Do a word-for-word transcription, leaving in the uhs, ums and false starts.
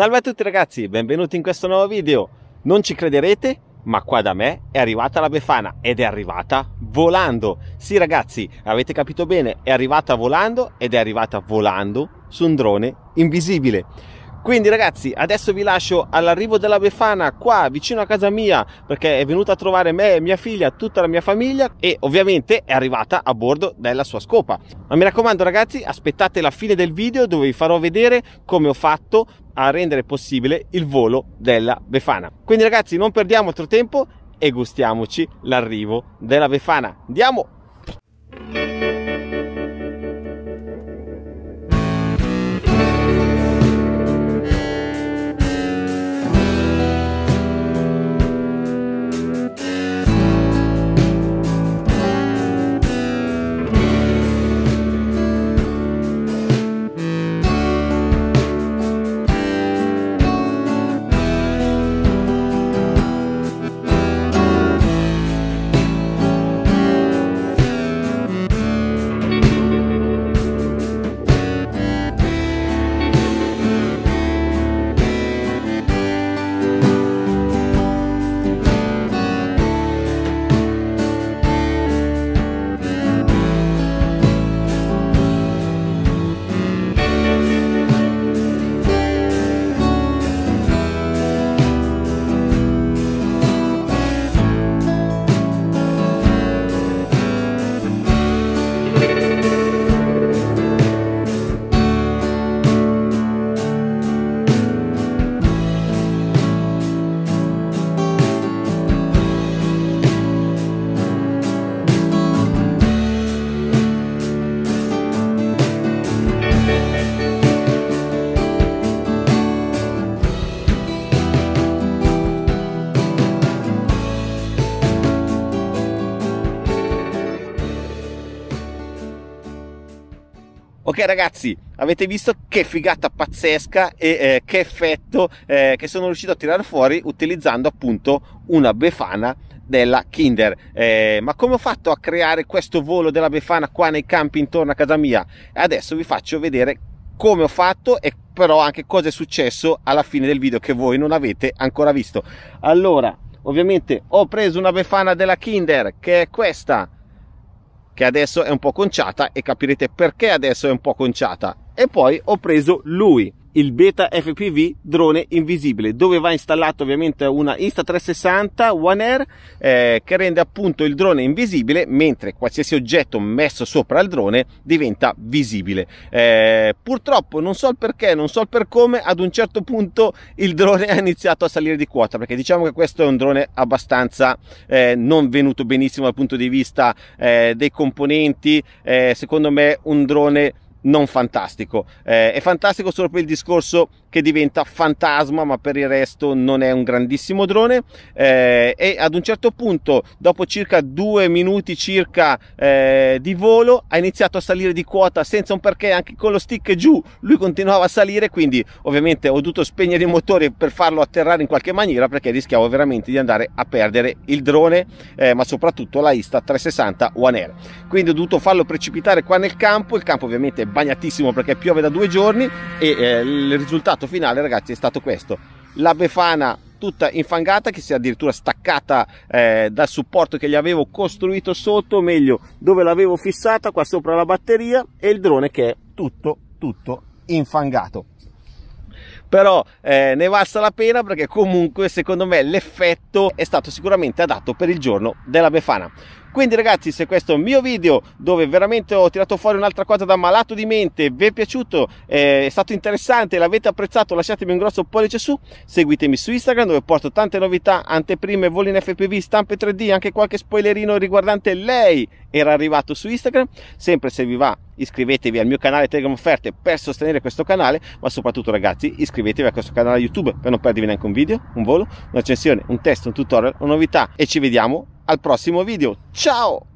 Salve a tutti ragazzi, benvenuti in questo nuovo video. Non ci crederete, ma qua da me è arrivata la Befana ed è arrivata volando. Sì ragazzi, avete capito bene, è arrivata volando ed è arrivata volando su un drone invisibile. Quindi ragazzi, adesso vi lascio all'arrivo della Befana qua vicino a casa mia, perché è venuta a trovare me, mia figlia, tutta la mia famiglia e ovviamente è arrivata a bordo della sua scopa. Ma mi raccomando ragazzi, aspettate la fine del video dove vi farò vedere come ho fatto a rendere possibile il volo della Befana. Quindi ragazzi, non perdiamo altro tempo e gustiamoci l'arrivo della Befana. Andiamo! Ok ragazzi, avete visto che figata pazzesca e eh, che effetto eh, che sono riuscito a tirare fuori utilizzando appunto una Befana della Kinder. Eh, ma come ho fatto a creare questo volo della Befana qua nei campi intorno a casa mia? Adesso vi faccio vedere come ho fatto e però anche cosa è successo alla fine del video che voi non avete ancora visto. Allora, ovviamente ho preso una Befana della Kinder che è questa, che adesso è un po' conciata e capirete perché adesso è un po' conciata. E poi ho preso lui, il Beta F P V drone invisibile, dove va installato ovviamente una Insta trecentosessanta One Air eh, che rende appunto il drone invisibile, mentre qualsiasi oggetto messo sopra il drone diventa visibile. Eh, purtroppo non so il perché, non so il per come, ad un certo punto il drone ha iniziato a salire di quota, perché diciamo che questo è un drone abbastanza eh, non venuto benissimo dal punto di vista eh, dei componenti. Eh, secondo me un drone non fantastico, eh, è fantastico solo per il discorso che diventa fantasma, ma per il resto non è un grandissimo drone. Eh, e ad un certo punto, dopo circa due minuti circa eh, di volo, ha iniziato a salire di quota senza un perché, anche con lo stick giù lui continuava a salire, quindi ovviamente ho dovuto spegnere i motori per farlo atterrare in qualche maniera, perché rischiavo veramente di andare a perdere il drone, eh, ma soprattutto la Insta trecentosessanta One Air. Quindi ho dovuto farlo precipitare qua nel campo. Il campo ovviamente è bagnatissimo perché piove da due giorni e eh, il risultato finale ragazzi è stato questo: la Befana tutta infangata, che si è addirittura staccata eh, dal supporto che gli avevo costruito sotto, meglio dove l'avevo fissata qua sopra la batteria, e il drone che è tutto tutto infangato. Però eh, ne valsa la pena, perché comunque secondo me l'effetto è stato sicuramente adatto per il giorno della Befana. Quindi ragazzi, se questo mio video, dove veramente ho tirato fuori un'altra cosa da malato di mente, vi è piaciuto, eh, è stato interessante, l'avete apprezzato, lasciatemi un grosso pollice su, seguitemi su Instagram dove porto tante novità, anteprime, voli in F P V, stampe tre D, anche qualche spoilerino riguardante lei era arrivato su Instagram. Sempre se vi va, iscrivetevi al mio canale Telegram offerte per sostenere questo canale, ma soprattutto ragazzi iscrivetevi a questo canale YouTube per non perdervi neanche un video, un volo, una recensione, un test, un tutorial, una novità, e ci vediamo al prossimo video. Ciao!